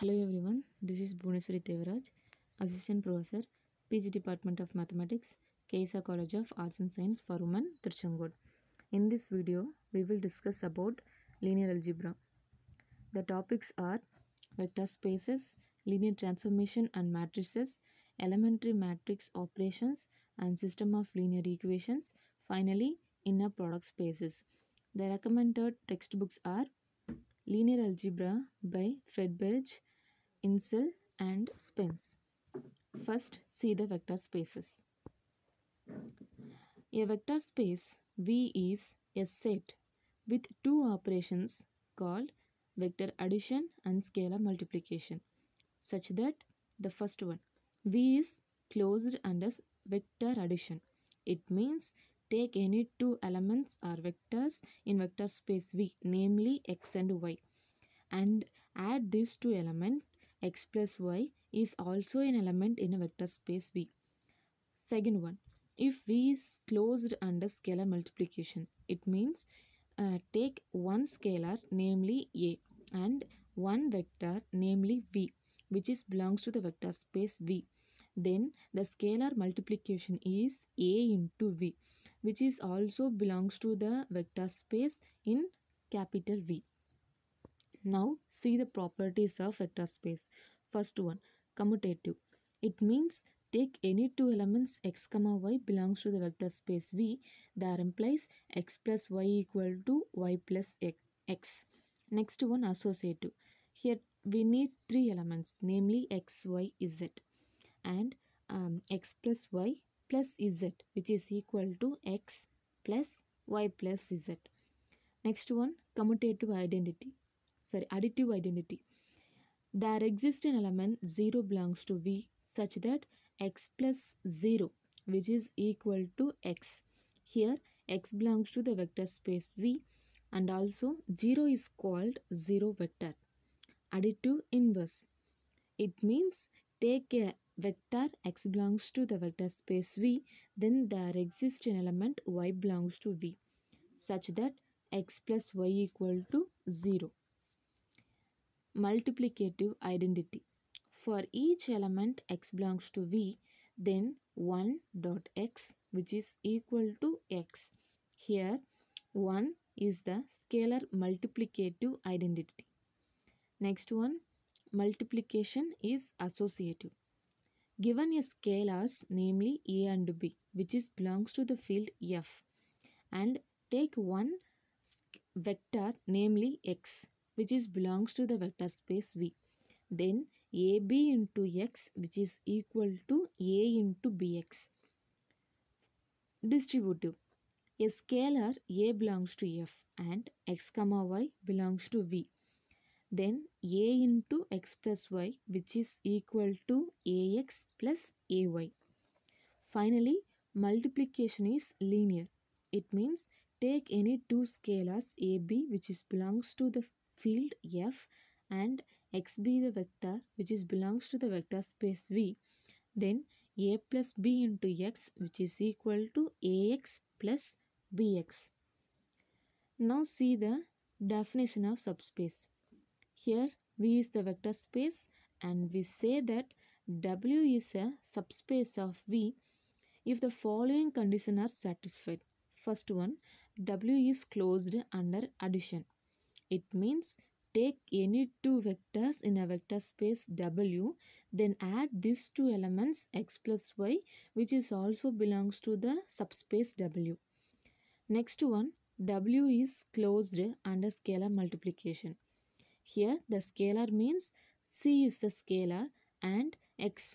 Hello everyone, this is Bhuvaneswari Tevaraj, Assistant Professor, PG Department of Mathematics, KSR College of Arts and Science for Women, Tiruchengode. In this video, we will discuss about linear algebra. The topics are vector spaces, linear transformation and matrices, elementary matrix operations and system of linear equations, finally, inner product spaces. The recommended textbooks are Linear Algebra by Friedberg Pencil and Spence. First, see the vector spaces. A vector space V is a set with two operations called vector addition and scalar multiplication, such that the first one, V is closed under vector addition. It means take any two elements or vectors in vector space V, namely x and y, and add these two elements. X plus y is also an element in a vector space V. Second one, if V is closed under scalar multiplication, it means take one scalar, namely A, and one vector, namely V, which is belongs to the vector space V. Then the scalar multiplication is A into V, which is also belongs to the vector space in capital V. Now see the properties of vector space. First one, commutative. It means take any two elements x comma y belongs to the vector space V. That implies x plus y equal to y plus x. Next one, associative. Here we need three elements, namely x, y, z, and x plus y plus z, which is equal to x plus y plus z. Next one, additive identity. There exists an element 0 belongs to V, such that x plus 0, which is equal to x. Here x belongs to the vector space V, and also 0 is called 0 vector. Additive inverse. It means take a vector x belongs to the vector space V, then there exists an element y belongs to V, such that x plus y equal to 0. Multiplicative identity. For each element x belongs to V, then 1 dot x, which is equal to x. Here 1 is the scalar multiplicative identity. Next one, multiplication is associative. Given a scalars, namely A and B, which is belongs to the field F, and take one vector, namely x, which is belongs to the vector space V. Then AB into x, which is equal to A into BX. Distributive. A scalar A belongs to F and x comma y belongs to V. Then A into x plus y, which is equal to ax plus ay. Finally, multiplication is linear. It means take any two scalars AB, which is belongs to the field F, and xb the vector, which is belongs to the vector space V. Then a plus b into x, which is equal to ax plus bx. Now see the definition of subspace. Here V is the vector space, and we say that W is a subspace of V if the following conditions are satisfied. First one, W is closed under addition. It means take any two vectors in a vector space W, then add these two elements x plus y, which is also belongs to the subspace W. Next one, W is closed under scalar multiplication. Here the scalar means C is the scalar and x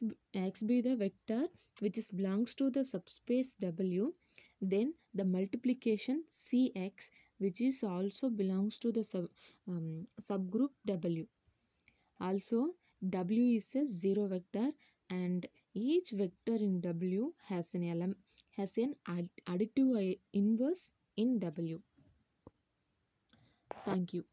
be the vector, which is belongs to the subspace W. Then the multiplication Cx, which is also belongs to the subgroup W. Also W is a 0 vector, and each vector in W has an additive inverse in W. Thank you.